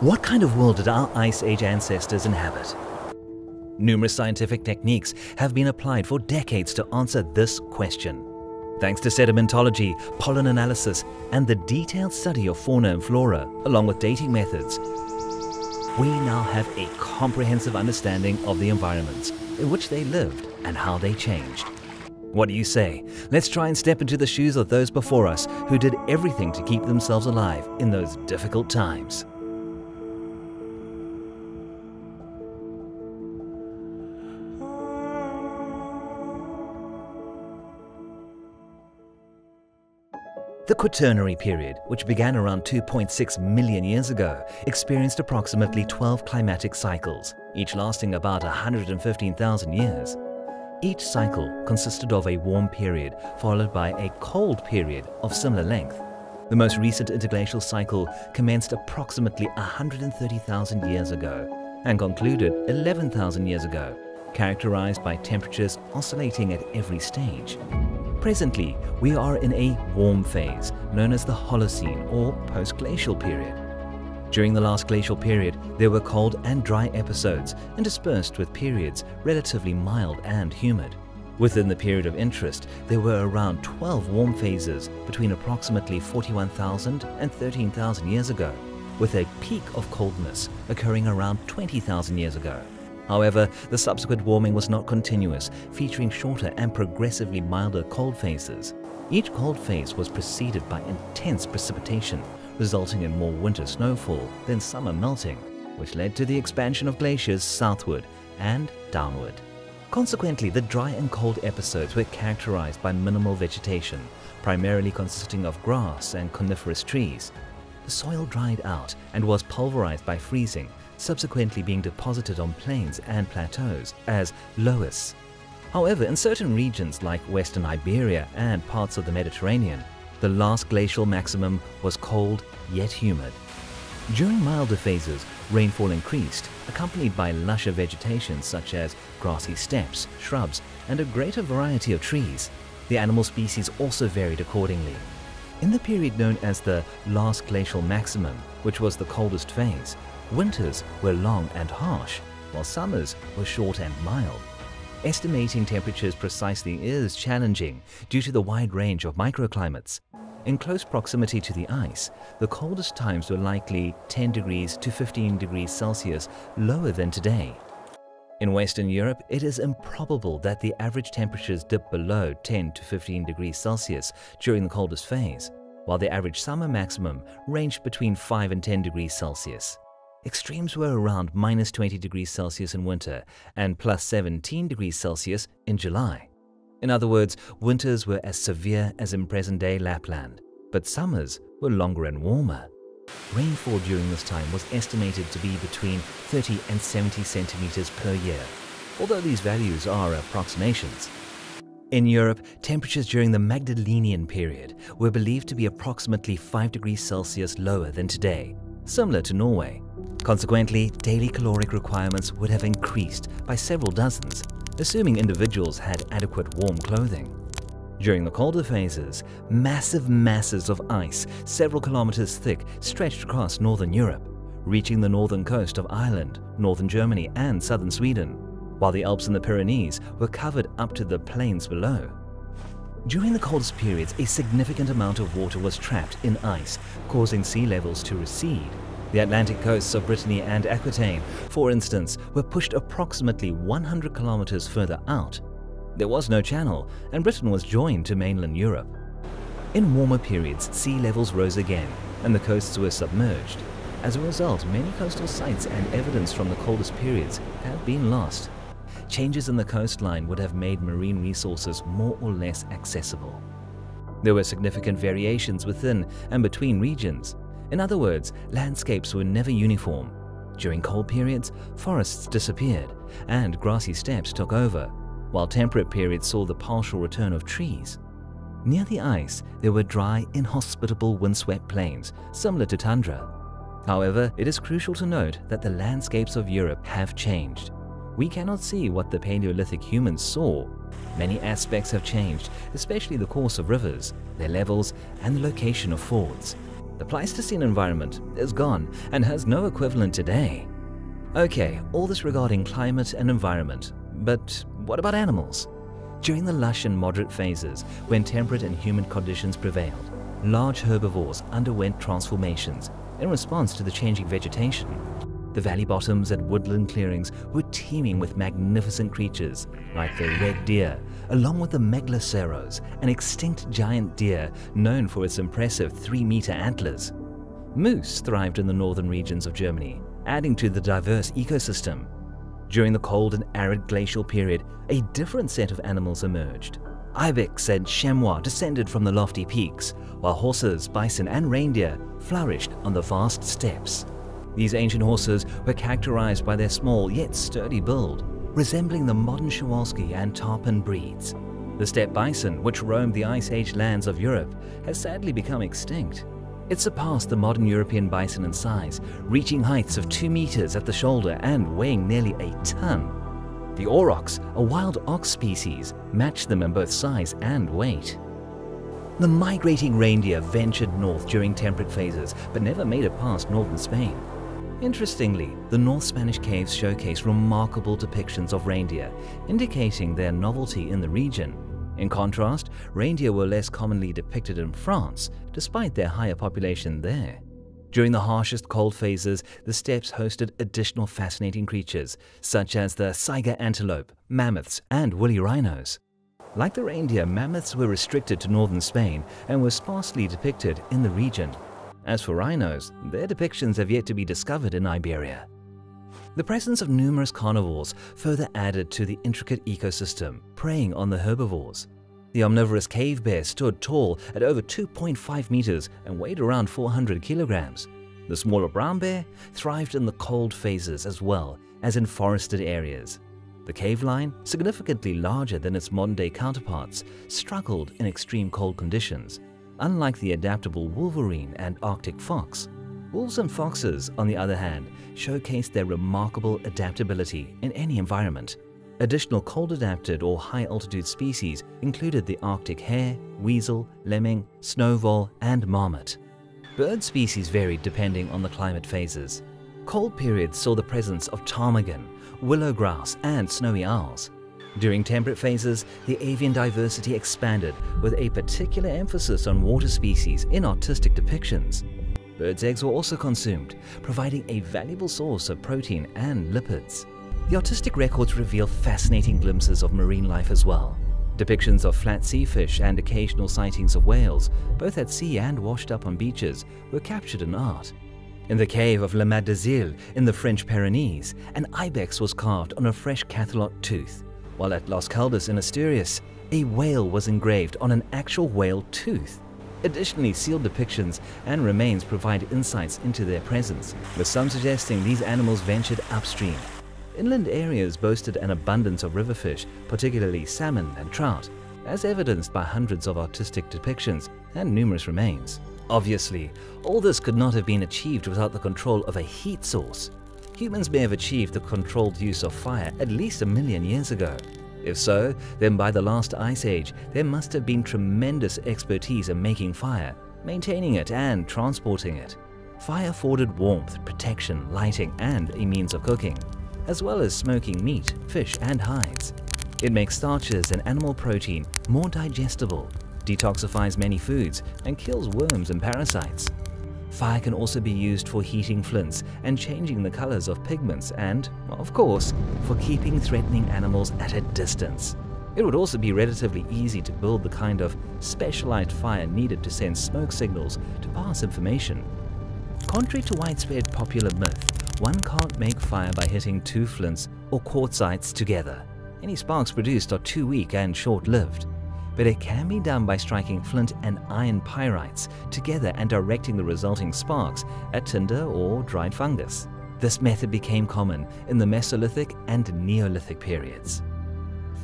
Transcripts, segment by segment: What kind of world did our Ice Age ancestors inhabit? Numerous scientific techniques have been applied for decades to answer this question. Thanks to sedimentology, pollen analysis, and the detailed study of fauna and flora, along with dating methods, we now have a comprehensive understanding of the environments in which they lived and how they changed. What do you say? Let's try and step into the shoes of those before us who did everything to keep themselves alive in those difficult times. The Quaternary period, which began around 2.6 million years ago, experienced approximately 12 climatic cycles, each lasting about 115,000 years. Each cycle consisted of a warm period followed by a cold period of similar length. The most recent interglacial cycle commenced approximately 130,000 years ago and concluded 11,000 years ago, characterized by temperatures oscillating at every stage. Presently, we are in a warm phase, known as the Holocene or post-glacial period. During the last glacial period, there were cold and dry episodes, interspersed with periods relatively mild and humid. Within the period of interest, there were around 12 warm phases between approximately 41,000 and 13,000 years ago, with a peak of coldness occurring around 20,000 years ago. However, the subsequent warming was not continuous, featuring shorter and progressively milder cold phases. Each cold phase was preceded by intense precipitation, resulting in more winter snowfall than summer melting, which led to the expansion of glaciers southward and downward. Consequently, the dry and cold episodes were characterized by minimal vegetation, primarily consisting of grass and coniferous trees. The soil dried out and was pulverized by freezing, subsequently being deposited on plains and plateaus as loess. However, in certain regions like Western Iberia and parts of the Mediterranean, the last glacial maximum was cold yet humid. During milder phases, rainfall increased, accompanied by lusher vegetation such as grassy steppes, shrubs, and a greater variety of trees. The animal species also varied accordingly. In the period known as the last glacial maximum, which was the coldest phase, winters were long and harsh, while summers were short and mild. Estimating temperatures precisely is challenging due to the wide range of microclimates. In close proximity to the ice, the coldest times were likely 10 degrees to 15 degrees Celsius lower than today. In Western Europe, it is improbable that the average temperatures dip below 10 to 15 degrees Celsius during the coldest phase, while the average summer maximum ranged between 5 and 10 degrees Celsius. Extremes were around minus 20 degrees Celsius in winter and plus 17 degrees Celsius in July. In other words, winters were as severe as in present-day Lapland, but summers were longer and warmer. Rainfall during this time was estimated to be between 30 and 70 centimeters per year, although these values are approximations. In Europe, temperatures during the Magdalenian period were believed to be approximately 5 degrees Celsius lower than today, similar to Norway. Consequently, daily caloric requirements would have increased by several dozens, assuming individuals had adequate warm clothing. During the colder phases, massive masses of ice, several kilometers thick, stretched across northern Europe, reaching the northern coast of Ireland, northern Germany, and southern Sweden, while the Alps and the Pyrenees were covered up to the plains below. During the coldest periods, a significant amount of water was trapped in ice, causing sea levels to recede. The Atlantic coasts of Brittany and Aquitaine, for instance, were pushed approximately 100 kilometers further out. There was no channel, and Britain was joined to mainland Europe. In warmer periods, sea levels rose again, and the coasts were submerged. As a result, many coastal sites and evidence from the coldest periods have been lost. Changes in the coastline would have made marine resources more or less accessible. There were significant variations within and between regions. In other words, landscapes were never uniform. During cold periods, forests disappeared and grassy steppes took over, while temperate periods saw the partial return of trees. Near the ice, there were dry, inhospitable, windswept plains, similar to tundra. However, it is crucial to note that the landscapes of Europe have changed. We cannot see what the Paleolithic humans saw. Many aspects have changed, especially the course of rivers, their levels, and the location of fords. The Pleistocene environment is gone and has no equivalent today. Okay, all this regarding climate and environment, but what about animals? During the lush and moderate phases, when temperate and humid conditions prevailed, large herbivores underwent transformations in response to the changing vegetation. The valley bottoms and woodland clearings were teeming with magnificent creatures like the red deer, along with the megaloceros, an extinct giant deer known for its impressive 3-meter antlers. Moose thrived in the northern regions of Germany, adding to the diverse ecosystem. During the cold and arid glacial period, a different set of animals emerged. Ibex and chamois descended from the lofty peaks, while horses, bison and reindeer flourished on the vast steppes. These ancient horses were characterized by their small yet sturdy build, resembling the modern Kowalski and Tarpan breeds. The steppe bison, which roamed the Ice Age lands of Europe, has sadly become extinct. It surpassed the modern European bison in size, reaching heights of 2 meters at the shoulder and weighing nearly a ton. The aurochs, a wild ox species, matched them in both size and weight. The migrating reindeer ventured north during temperate phases, but never made it past northern Spain. Interestingly, the North Spanish caves showcase remarkable depictions of reindeer, indicating their novelty in the region. In contrast, reindeer were less commonly depicted in France, despite their higher population there. During the harshest cold phases, the steppes hosted additional fascinating creatures, such as the saiga antelope, mammoths, and woolly rhinos. Like the reindeer, mammoths were restricted to northern Spain and were sparsely depicted in the region. As for rhinos, their depictions have yet to be discovered in Iberia. The presence of numerous carnivores further added to the intricate ecosystem, preying on the herbivores. The omnivorous cave bear stood tall at over 2.5 meters and weighed around 400 kilograms. The smaller brown bear thrived in the cold phases as well as in forested areas. The cave lion, significantly larger than its modern-day counterparts, struggled in extreme cold conditions, unlike the adaptable wolverine and Arctic fox. Wolves and foxes, on the other hand, showcased their remarkable adaptability in any environment. Additional cold-adapted or high-altitude species included the Arctic hare, weasel, lemming, snowvole, and marmot. Bird species varied depending on the climate phases. Cold periods saw the presence of ptarmigan, willow grouse, and snowy owls. During temperate phases, the avian diversity expanded with a particular emphasis on water species in artistic depictions. Birds' eggs were also consumed, providing a valuable source of protein and lipids. The artistic records reveal fascinating glimpses of marine life as well. Depictions of flat sea fish and occasional sightings of whales, both at sea and washed up on beaches, were captured in art. In the cave of La Madeleine in the French Pyrenees, an ibex was carved on a fresh cachalot tooth, while at Los Caldas in Asturias, a whale was engraved on an actual whale tooth. Additionally, sealed depictions and remains provide insights into their presence, with some suggesting these animals ventured upstream. Inland areas boasted an abundance of riverfish, particularly salmon and trout, as evidenced by hundreds of artistic depictions and numerous remains. Obviously, all this could not have been achieved without the control of a heat source. Humans may have achieved the controlled use of fire at least 1 million years ago. If so, then by the last ice age, there must have been tremendous expertise in making fire, maintaining it and transporting it. Fire afforded warmth, protection, lighting, and a means of cooking, as well as smoking meat, fish, and hides. It makes starches and animal protein more digestible, detoxifies many foods, and kills worms and parasites. Fire can also be used for heating flints and changing the colors of pigments and, of course, for keeping threatening animals at a distance. It would also be relatively easy to build the kind of specialized fire needed to send smoke signals to pass information. Contrary to widespread popular myth, one can't make fire by hitting two flints or quartzites together. Any sparks produced are too weak and short-lived. But it can be done by striking flint and iron pyrites together and directing the resulting sparks at tinder or dried fungus. This method became common in the Mesolithic and Neolithic periods.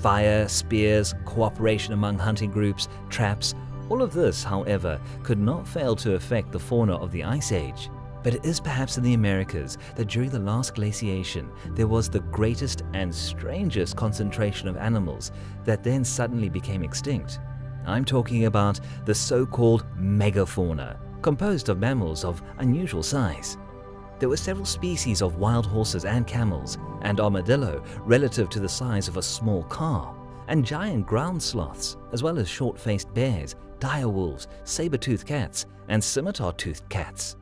Fire, spears, cooperation among hunting groups, traps, all of this, however, could not fail to affect the fauna of the Ice Age. But it is perhaps in the Americas that during the last glaciation, there was the greatest and strangest concentration of animals that then suddenly became extinct. I'm talking about the so-called megafauna, composed of mammals of unusual size. There were several species of wild horses and camels, and armadillo relative to the size of a small car, and giant ground sloths, as well as short-faced bears, dire wolves, saber-toothed cats, and scimitar-toothed cats.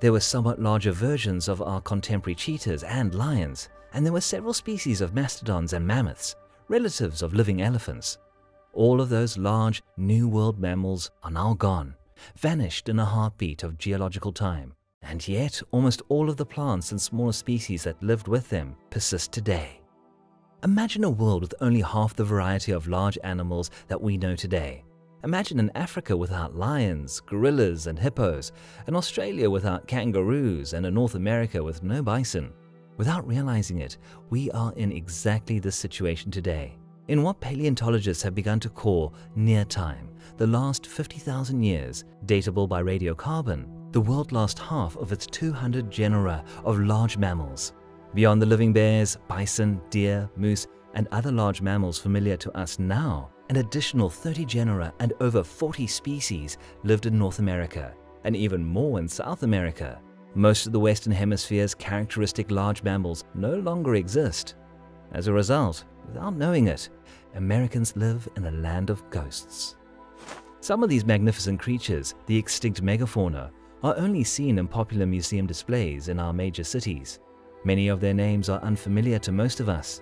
There were somewhat larger versions of our contemporary cheetahs and lions, and there were several species of mastodons and mammoths, relatives of living elephants. All of those large New World mammals are now gone, vanished in a heartbeat of geological time, and yet almost all of the plants and smaller species that lived with them persist today. Imagine a world with only half the variety of large animals that we know today. Imagine an Africa without lions, gorillas, and hippos, an Australia without kangaroos, and a North America with no bison. Without realizing it, we are in exactly this situation today, in what paleontologists have begun to call near time, the last 50,000 years, datable by radiocarbon, the world lost half of its 200 genera of large mammals. Beyond the living bears, bison, deer, moose, and other large mammals familiar to us now, an additional 30 genera and over 40 species lived in North America, and even more in South America. Most of the Western Hemisphere's characteristic large mammals no longer exist. As a result, without knowing it, Americans live in a land of ghosts. Some of these magnificent creatures, the extinct megafauna, are only seen in popular museum displays in our major cities. Many of their names are unfamiliar to most of us.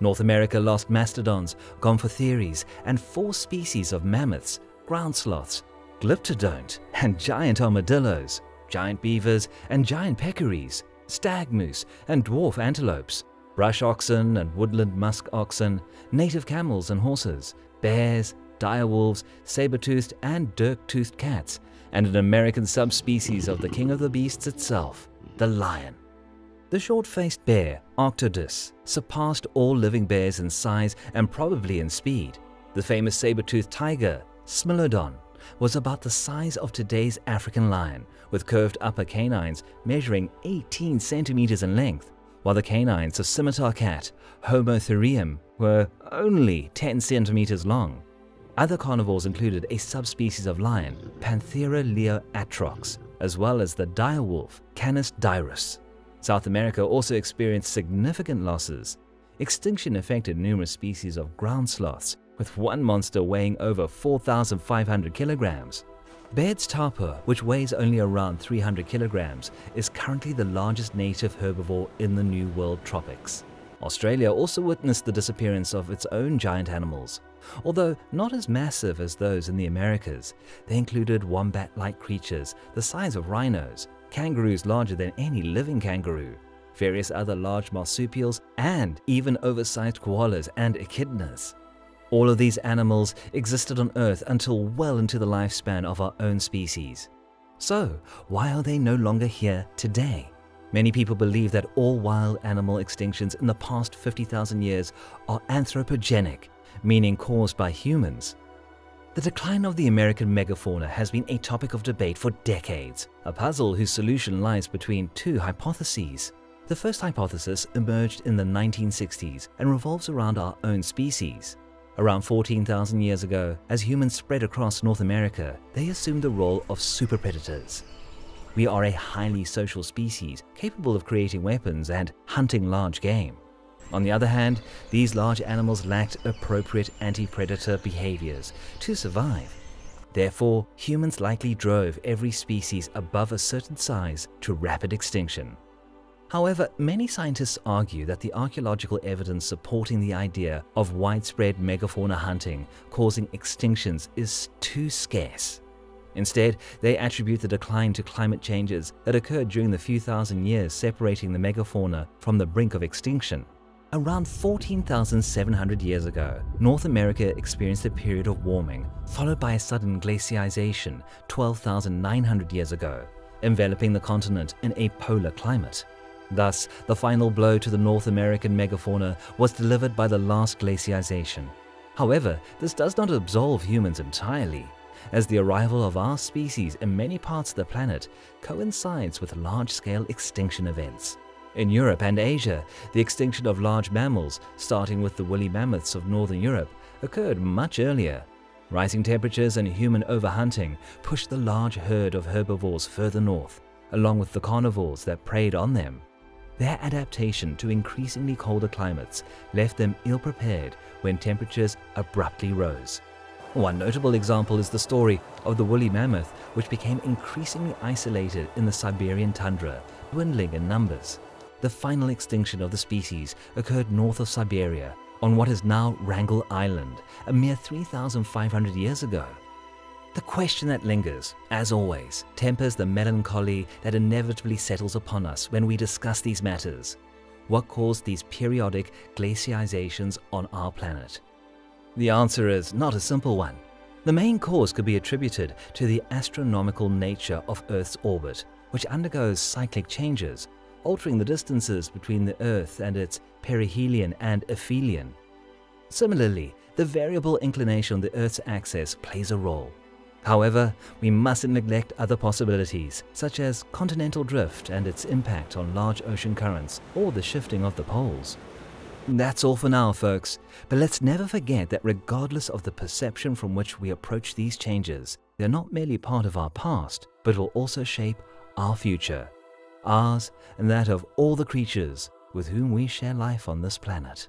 North America lost mastodons, gomphotheres, and 4 species of mammoths, ground sloths, glyptodont, and giant armadillos, giant beavers, and giant peccaries, stag moose, and dwarf antelopes, brush oxen and woodland musk oxen, native camels and horses, bears, dire wolves, saber-toothed and dirk-toothed cats, and an American subspecies of the king of the beasts itself, the lion. The short-faced bear, Arctodus, surpassed all living bears in size and probably in speed. The famous saber-toothed tiger, Smilodon, was about the size of today's African lion, with curved upper canines measuring 18 centimeters in length, while the canines of scimitar cat, Homotherium, were only 10 centimeters long. Other carnivores included a subspecies of lion, Panthera leo atrox, as well as the dire wolf, Canis dirus. South America also experienced significant losses. Extinction affected numerous species of ground sloths, with one monster weighing over 4,500 kilograms. Baird's tapir, which weighs only around 300 kilograms, is currently the largest native herbivore in the New World tropics. Australia also witnessed the disappearance of its own giant animals. Although not as massive as those in the Americas, they included wombat-like creatures the size of rhinos, kangaroos larger than any living kangaroo, various other large marsupials, and even oversized koalas and echidnas. All of these animals existed on Earth until well into the lifespan of our own species. So, why are they no longer here today? Many people believe that all wild animal extinctions in the past 50,000 years are anthropogenic, meaning caused by humans. The decline of the American megafauna has been a topic of debate for decades, a puzzle whose solution lies between 2 hypotheses. The first hypothesis emerged in the 1960s and revolves around our own species. Around 14,000 years ago, as humans spread across North America, they assumed the role of super predators. We are a highly social species capable of creating weapons and hunting large game. On the other hand, these large animals lacked appropriate anti-predator behaviors to survive. Therefore, humans likely drove every species above a certain size to rapid extinction. However, many scientists argue that the archaeological evidence supporting the idea of widespread megafauna hunting causing extinctions is too scarce. Instead, they attribute the decline to climate changes that occurred during the few thousand years separating the megafauna from the brink of extinction. Around 14,700 years ago, North America experienced a period of warming, followed by a sudden glacialization 12,900 years ago, enveloping the continent in a polar climate. Thus, the final blow to the North American megafauna was delivered by the last glacialization. However, this does not absolve humans entirely, as the arrival of our species in many parts of the planet coincides with large-scale extinction events. In Europe and Asia, the extinction of large mammals, starting with the woolly mammoths of northern Europe, occurred much earlier. Rising temperatures and human overhunting pushed the large herd of herbivores further north, along with the carnivores that preyed on them. Their adaptation to increasingly colder climates left them ill-prepared when temperatures abruptly rose. One notable example is the story of the woolly mammoth, which became increasingly isolated in the Siberian tundra, dwindling in numbers. The final extinction of the species occurred north of Siberia, on what is now Wrangel Island, a mere 3,500 years ago. The question that lingers, as always, tempers the melancholy that inevitably settles upon us when we discuss these matters. What caused these periodic glaciations on our planet? The answer is not a simple one. The main cause could be attributed to the astronomical nature of Earth's orbit, which undergoes cyclic changes, altering the distances between the Earth and its perihelion and aphelion. Similarly, the variable inclination of the Earth's axis plays a role. However, we mustn't neglect other possibilities, such as continental drift and its impact on large ocean currents or the shifting of the poles. That's all for now, folks, but let's never forget that regardless of the perception from which we approach these changes, they're not merely part of our past, but will also shape our future. Ours and that of all the creatures with whom we share life on this planet.